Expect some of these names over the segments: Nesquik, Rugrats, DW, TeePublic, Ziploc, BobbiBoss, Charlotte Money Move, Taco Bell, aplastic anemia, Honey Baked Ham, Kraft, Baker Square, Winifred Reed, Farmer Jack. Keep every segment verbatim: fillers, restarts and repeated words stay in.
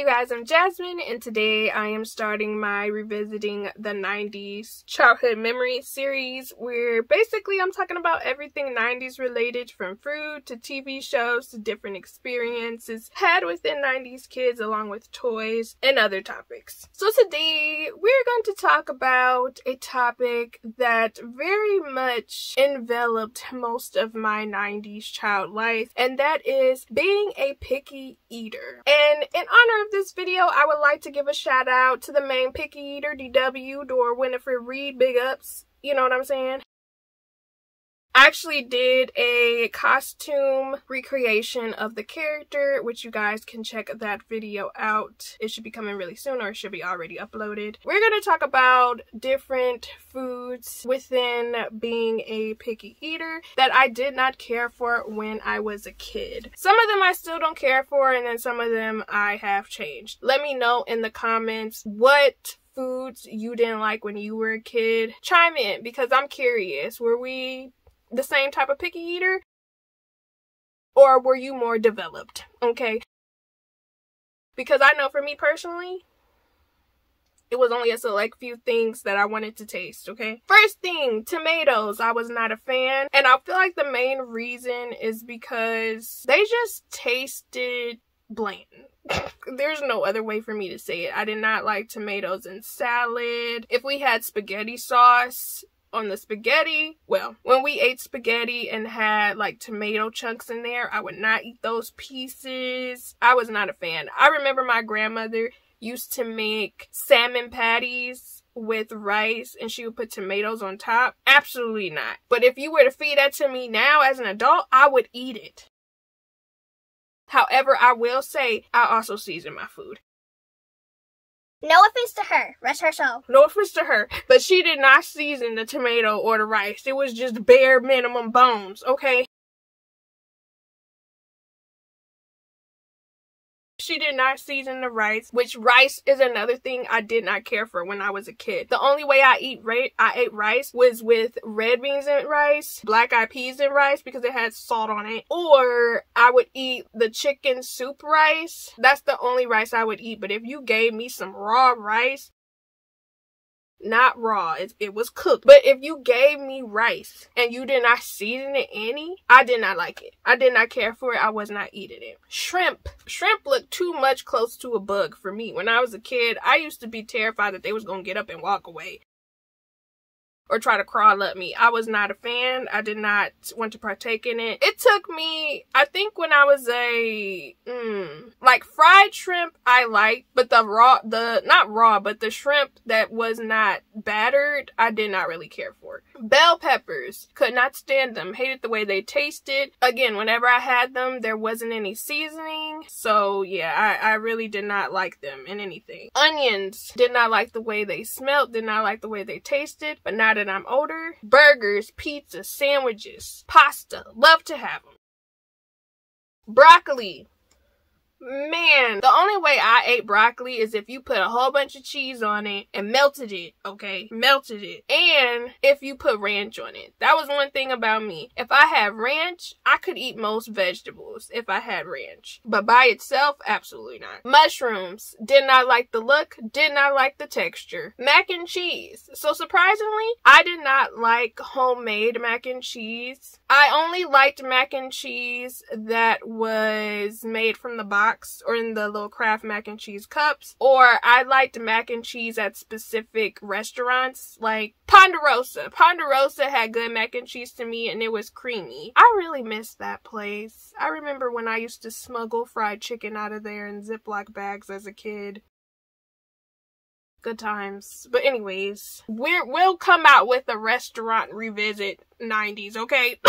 Hey guys, I'm Jasmine, and today I am starting my Revisiting the nineties Childhood Memories series, where basically I'm talking about everything nineties related, from food to T V shows to different experiences had within nineties kids, along with toys and other topics. So today we're going to talk about a topic that very much enveloped most of my nineties child life, and that is being a picky eater. And in honor of this video, I would like to give a shout out to the main picky eater, D W, or Winifred Reed. Big ups, you know what I'm saying? I actually did a costume recreation of the character, which you guys can check that video out. It should be coming really soon, or it should be already uploaded. We're going to talk about different foods within being a picky eater that I did not care for when I was a kid. Some of them I still don't care for, and then some of them I have changed. Let me know in the comments what foods you didn't like when you were a kid. Chime in, because I'm curious. Were we the same type of picky eater, or were you more developed? Okay, because I know for me personally, it was only a select few things that I wanted to taste, okay? First thing, tomatoes. I was not a fan. And I feel like the main reason is because they just tasted bland. There's no other way for me to say it. I did not like tomatoes in salad. If we had spaghetti sauce on the spaghetti, well, when we ate spaghetti and had like tomato chunks in there, I would not eat those pieces. I was not a fan. I remember my grandmother used to make salmon patties with rice, and she would put tomatoes on top. Absolutely not. But if you were to feed that to me now as an adult, I would eat it. However, I will say I also season my food. No offense to her. Rest her soul. No offense to her. But she did not season the tomato or the rice. It was just bare minimum bones, okay? She did not season the rice, which rice is another thing I did not care for when I was a kid. The only way I eat ra- I ate rice was with red beans and rice, black eyed peas and rice, because it had salt on it. Or I would eat the chicken soup rice. That's the only rice I would eat. But if you gave me some raw rice, not raw, it, it was cooked, but if you gave me rice and you did not season it any, I did not like it. I did not care for it. I was not eating it. Shrimp. Shrimp looked too much close to a bug for me. When I was a kid, I used to be terrified that they was going to get up and walk away or try to crawl up me. I was not a fan. I did not want to partake in it. It took me, I think when I was a, mm, like fried shrimp I liked, but the raw, the, not raw, but the shrimp that was not battered, I did not really care for. Bell peppers, could not stand them. Hated the way they tasted. Again, whenever I had them, there wasn't any seasoning. So yeah, I, I really did not like them in anything. Onions, did not like the way they smelled, did not like the way they tasted, but not that I'm older. Burgers, pizza, sandwiches, pasta, love to have them. Broccoli. Man, the only way I ate broccoli is if you put a whole bunch of cheese on it and melted it, okay? Melted it. And if you put ranch on it. That was one thing about me. If I had ranch, I could eat most vegetables if I had ranch. But by itself, absolutely not. Mushrooms. Did not like the look. Did not like the texture. Mac and cheese. So surprisingly, I did not like homemade mac and cheese. I only liked mac and cheese that was made from the box, or in the little Kraft mac and cheese cups, or I liked mac and cheese at specific restaurants like Ponderosa. Ponderosa had good mac and cheese to me, and it was creamy. I really miss that place. I remember when I used to smuggle fried chicken out of there in Ziploc bags as a kid. Good times. But anyways, we're, we'll come out with a restaurant revisit nineties, okay?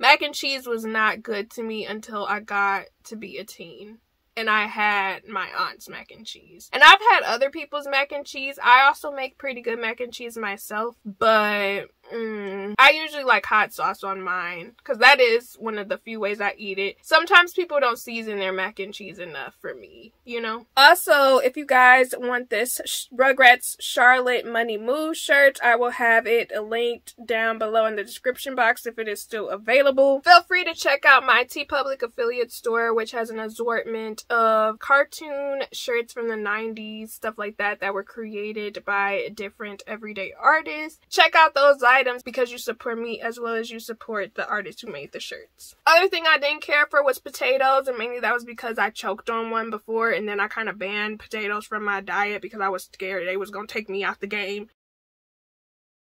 Mac and cheese was not good to me until I got to be a teen. And I had my aunt's mac and cheese. And I've had other people's mac and cheese. I also make pretty good mac and cheese myself. But Mm. I usually like hot sauce on mine because that is one of the few ways I eat it. Sometimes people don't season their mac and cheese enough for me, you know. Also, if you guys want this Rugrats Charlotte Money Move shirt, I will have it linked down below in the description box if it is still available. Feel free to check out my TeePublic affiliate store, which has an assortment of cartoon shirts from the nineties, stuff like that, that were created by different everyday artists. Check out those items items because you support me as well as you support the artists who made the shirts. Other thing I didn't care for was potatoes, and mainly that was because I choked on one before and then I kind of banned potatoes from my diet because I was scared they was gonna take me out the game.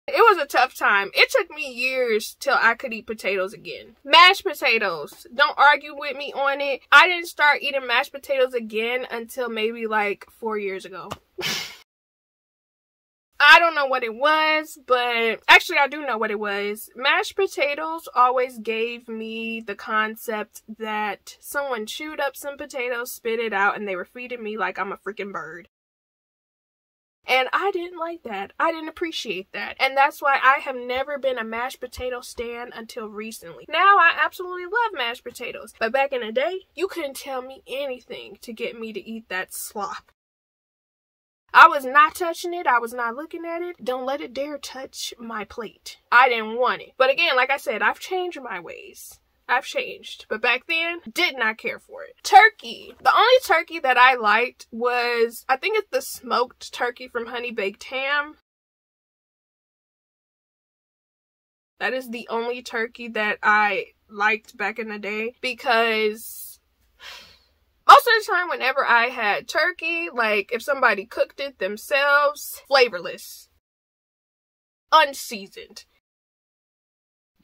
It was a tough time. It took me years till I could eat potatoes again. Mashed potatoes. Don't argue with me on it. I didn't start eating mashed potatoes again until maybe like four years ago. I don't know what it was, but actually I do know what it was. Mashed potatoes always gave me the concept that someone chewed up some potatoes, spit it out, and they were feeding me like I'm a freaking bird. And I didn't like that. I didn't appreciate that. And that's why I have never been a mashed potato stan until recently. Now I absolutely love mashed potatoes. But back in the day, you couldn't tell me anything to get me to eat that slop. I was not touching it. I was not looking at it. Don't let it dare touch my plate. I didn't want it. But again, like I said, I've changed my ways. I've changed. But back then, did not care for it. Turkey. The only turkey that I liked was, I think it's the smoked turkey from Honey Baked Ham. That is the only turkey that I liked back in the day because most of the time, whenever I had turkey, like if somebody cooked it themselves, flavorless, unseasoned.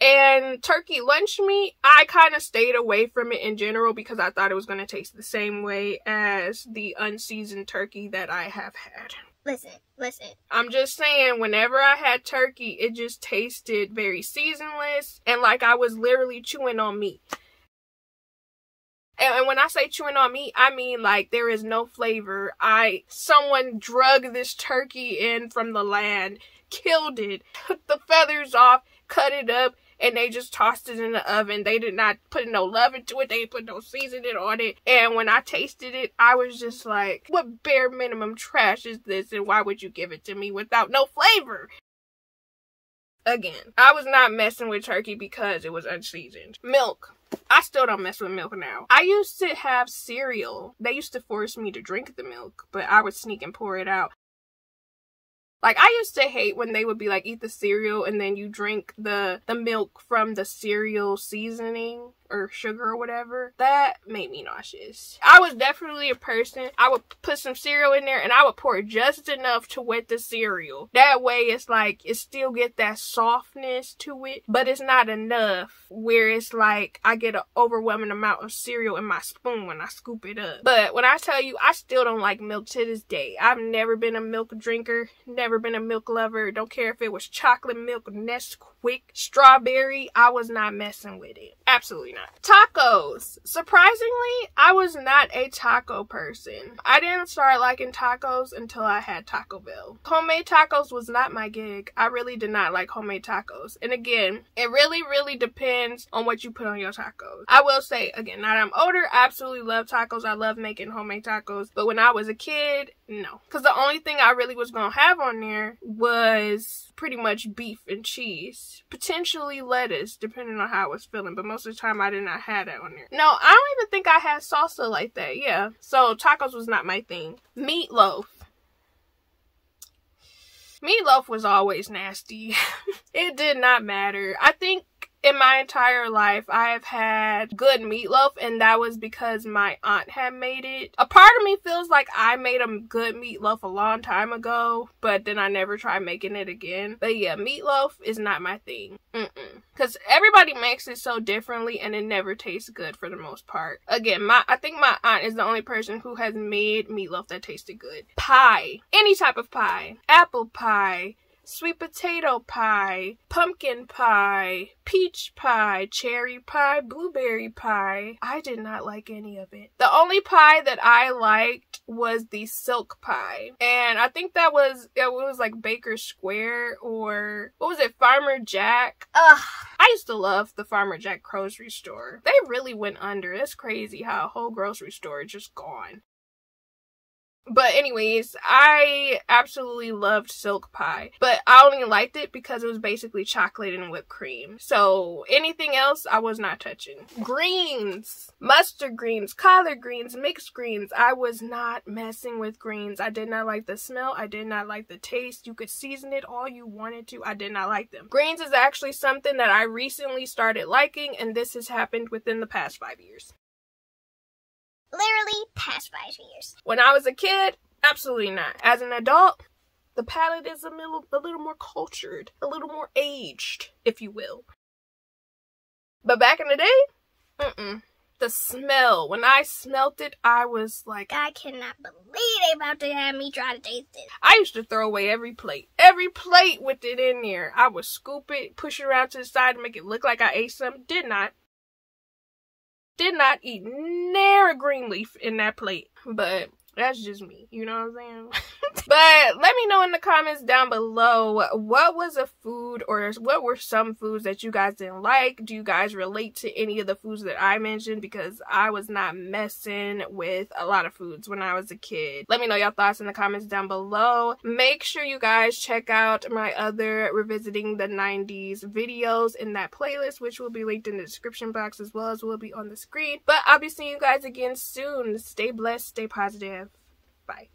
And turkey lunch meat, I kind of stayed away from it in general because I thought it was going to taste the same way as the unseasoned turkey that I have had. Listen, listen. I'm just saying, whenever I had turkey, it just tasted very seasonless and like I was literally chewing on meat. And when I say chewing on meat, I mean like there is no flavor. I, someone drug this turkey in from the land, killed it, took the feathers off, cut it up, and they just tossed it in the oven. They did not put no love into it. They didn't put no seasoning on it. And when I tasted it, I was just like, what bare minimum trash is this? And why would you give it to me without no flavor? Again, I was not messing with turkey because it was unseasoned. Milk. I still don't mess with milk now. I used to have cereal. They used to force me to drink the milk, but I would sneak and pour it out. Like, I used to hate when they would be like, eat the cereal and then you drink the, the milk from the cereal seasoning or sugar or whatever. That made me nauseous. I was definitely a person, I would put some cereal in there and I would pour just enough to wet the cereal. That way it's like, it still get that softness to it, but it's not enough where it's like, I get an overwhelming amount of cereal in my spoon when I scoop it up. But when I tell you, I still don't like milk to this day. I've never been a milk drinker, never been a milk lover. Don't care if it was chocolate milk, Nesquik, strawberry, I was not messing with it. Absolutely not. Tacos. Surprisingly, I was not a taco person. I didn't start liking tacos until I had Taco Bell. Homemade tacos was not my gig. I really did not like homemade tacos. And again, it really, really depends on what you put on your tacos. I will say, again, now that I'm older, I absolutely love tacos. I love making homemade tacos. But when I was a kid, no. Because the only thing I really was going to have on there was pretty much beef and cheese. Potentially lettuce, depending on how I was feeling. But most of the time, I I did not have that on there. No, I don't even think I had salsa like that. Yeah. So tacos was not my thing. Meatloaf. Meatloaf was always nasty. It did not matter. I think in my entire life, I have had good meatloaf, and that was because my aunt had made it. A part of me feels like I made a good meatloaf a long time ago, but then I never tried making it again. But yeah, meatloaf is not my thing. Mm-mm. Because everybody makes it so differently, and it never tastes good for the most part. Again, my I think my aunt is the only person who has made meatloaf that tasted good. Pie. Any type of pie. Apple pie. sweet potato pie, pumpkin pie, peach pie, cherry pie, blueberry pie. I did not like any of it. The only pie that I liked was the silk pie. And I think that was, it was like Baker Square or, what was it, Farmer Jack? Ugh. I used to love the Farmer Jack grocery store. They really went under. It's crazy how a whole grocery store is just gone. But anyways, I absolutely loved silk pie, but I only liked it because it was basically chocolate and whipped cream. So anything else, I was not touching. Greens, mustard greens, collard greens, mixed greens. I was not messing with greens. I did not like the smell. I did not like the taste. You could season it all you wanted to. I did not like them. Greens is actually something that I recently started liking, and this has happened within the past five years. Literally past five years. When I was a kid, absolutely not. As an adult, the palate is a little, a little more cultured, a little more aged, if you will. But back in the day, mm-mm. The smell. When I smelt it, I was like, I cannot believe they about to have me try to taste it. I used to throw away every plate. Every plate with it in there. I would scoop it, push it around to the side, and make it look like I ate something. Did not. Did not eat near a green leaf in that plate, but that's just me, you know what I'm saying? But let me know in the comments down below, what was a food or what were some foods that you guys didn't like? Do you guys relate to any of the foods that I mentioned? Because I was not messing with a lot of foods when I was a kid. Let me know your thoughts in the comments down below. Make sure you guys check out my other Revisiting the nineties videos in that playlist, which will be linked in the description box as well as will be on the screen. But I'll be seeing you guys again soon. Stay blessed, stay positive. Bye.